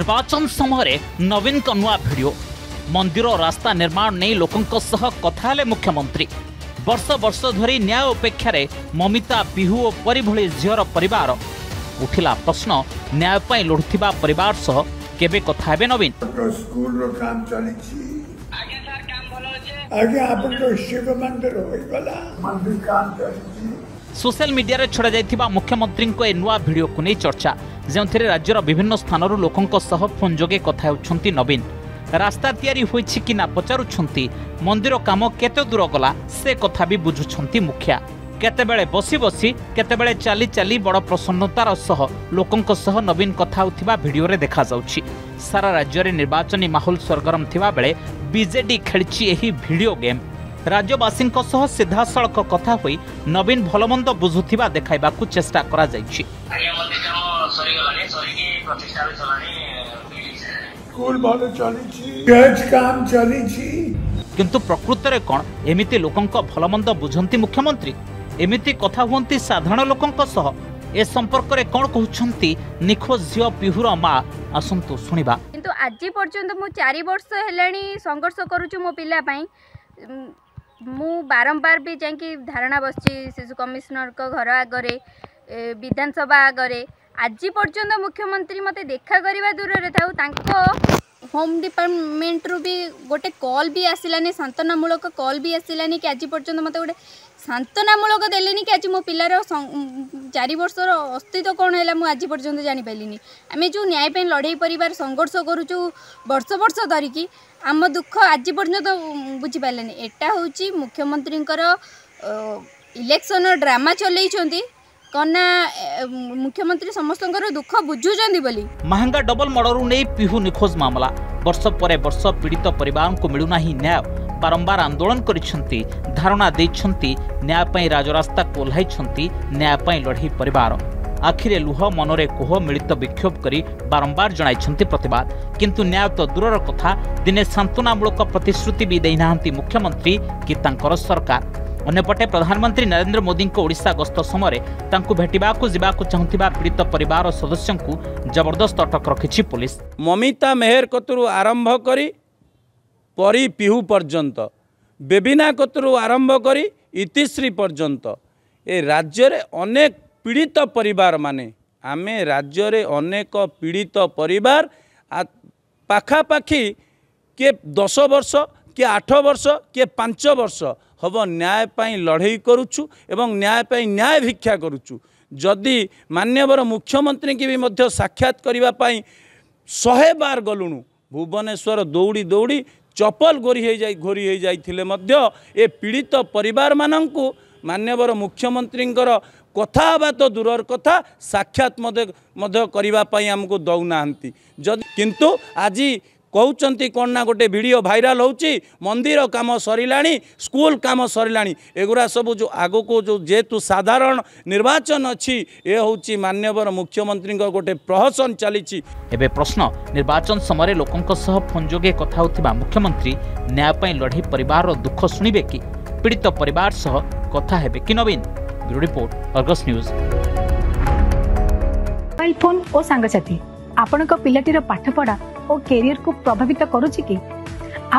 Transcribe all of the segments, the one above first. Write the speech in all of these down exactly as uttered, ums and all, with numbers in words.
निर्वाचन समय नवीन का नुआ भिडियो मंदिर रास्ता निर्माण नहीं लोकों सह कथा मुख्यमंत्री वर्ष वर्ष धरी न्याय अपेक्षार ममिता बिहू और परी भली झीर परिवार उठिला प्रश्न न्याय पर लड़ुवा परिवार सह केबे कथा हेबे नवीन। स्कूल रो काम चलिछि आगे सर काम भलो छै आगे आपन तो शिव मंदिर होय वाला मंदिर काम चलिछि। सोशल मीडिया रे छोड़ा जाइथिबा मुख्यमंत्री को ए नुआ भिडियो को नै चर्चा जेउ थरे राज्य रो विभिन्न स्थानरो लोकन को सह फोन जोगे कथा होछंती नवीन। रास्ता तयारी होइछि कि ना पचारुछंती मंदिर काम केते दूर गला से कथा भी बुझुछंती मुखिया। केतेबेले बसी बसी केतेबेले चाली चाली बड़ प्रसन्नतार सह लोकन को सह नवीन कथा होथिबा भिडियो रे देखा जाउछि। सारा राज्य रे निर्वाचनी माहौल सरगरम थिबा बेले बीजेडी खेलछि एही भिडियो गेम। राज्यवासी सीधा सड़क कथा हुई नवीन भलमंद बुझुवा देखा चेष्टा करा किंतु प्रकृत रे कौन एमिति लोकंक भलमंद बुझंती मुख्यमंत्री एमिति कथा हुंती साधारण लोकंक सह ए संपर्क रे कौन कहउछंती निखोज झियो पिहुर मां आसंतु सुनिबा। किंतु आज पर्यंत मु चार वर्ष हेलाणी संघर्ष करूछु मो पिला पई मु बारंबार भी जाकि धारणा बसि शिशु कमिशनर को घर आगे विधानसभा आगे आज पर्यंत मुख्यमंत्री मते देखा करवा दूर रे था तांको होम डिपार्टमेंट रु भी गोटे कॉल भी आसिलानी सांत्वनामूलक कॉल भी आसिलानी कि आज पर्यंत मते गोटे सांत्वनामूलक देलेनी कि आज मो पिलार चार वर्षर अस्तित्व कौन है मुझे आज पर्यंत जानी पाइलिनी। आम जो न्याय पे लड़े परिवार संघर्ष करूचु वर्ष वर्ष धरिकी आम दुख आज पर्यंत बुझीपारानी एटा हूँ मुख्यमंत्री इलेक्शन ड्रामा चलई कना मुख्यमंत्री समस्त दुख बुझुं। महंगा डबल मर्डर नहीं पिहू निखोज मामला वर्ष पर वर्ष पीड़ित परिवार को मिलूना न्याय बारंबार आंदोलन करिसेंती धारणा देइसेंती न्याय पई राजरास्ता कोल्हाइसेंती न्याय पई लड़ई परिवार आखिरे लुह मनरे कोह मिलित विक्षोभ करी बारंबार जणाइसेंती प्रतिवाद किंतु न्याय तो दूरर कथा दिने सांत्वनामूलक प्रतिश्रुति भी देनाहंती मुख्यमंत्री कि तांकर सरकार। अन्यपटे प्रधानमंत्री नरेंद्र मोदी को ओडिशा गस्त समय तांकु भेटिबाकु जिबाकु चाहुथिबा पीड़ित परिवार और सदस्यंकु जबरदस्त अटक रखिछि पुलिस। ममिता मेहर कतुरु आरंभ करी परी पिहू पर्यंत बेबिना कतुरु आरंभ करी इतिश्री पर्यंत ए राज्य रे अनेक पीड़ित परिवार माने आमे राज्य रे अनेक पीड़ित परिवार पाखापाखी किए दस वर्ष किए आठ वर्ष किए पांच वर्ष हम न्याय पाई लड़ई करूछु एवं न्याय पाई न्याय भिक्षा करूछु। जदि मान्यवर मुख्यमंत्री की भी मध्य साक्षात करिबा पाई सौ बार गलुणु भुवनेश्वर दौड़ी दौड़ी चपल गोरी हे जाय घोरी हे जायथिले मध्य ए पीड़ित परिवार मानंकु मान्यवर मुख्यमंत्री कथा बा तो दूरर कथा साक्षात मध्य करिबा पाई हमको दौनाहंती। किंतु आज कहते कौन ना गोटे वीडियो भाइराल होची मंदिर काम सरिलाणी स्कूल काम सरिलाणी एगुरा सब जो आगो को जो जेतु साधारण निर्वाचन अच्छी ये होची मान्यवर मुख्यमंत्री गोटे प्रहसन चली। प्रश्न निर्वाचन समय लोकों सह फोन जोगे कथा होथिबा मुख्यमंत्री न्याय पई लड़ई परिवार दुख सुनिबे कि पीड़ित परिवार सह कथा हेबे कि Naveen. Bureau report Argus news. Mobile phone और सांगसाथी आपण को पिलाटीर पाठपढ़ा और कैरियर को प्रभावित करुछि कि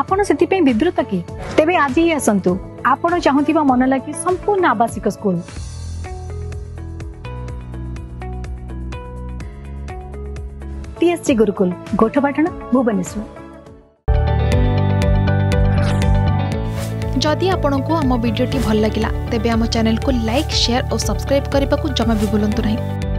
आपण सेति पे विव्रत कि तेबे आज ही असंतु आपण चाहुथिबा मन लागि संपूर्ण आवासिक स्कूल। टीएससी गुरुकुल गोठपाटण भुवनेश्वर। जदि आपंक आम भिडियो भल लगा तेब आम चैनल को लाइक शेयर और सब्सक्राइब करने को जमा भी भूलु नहीं।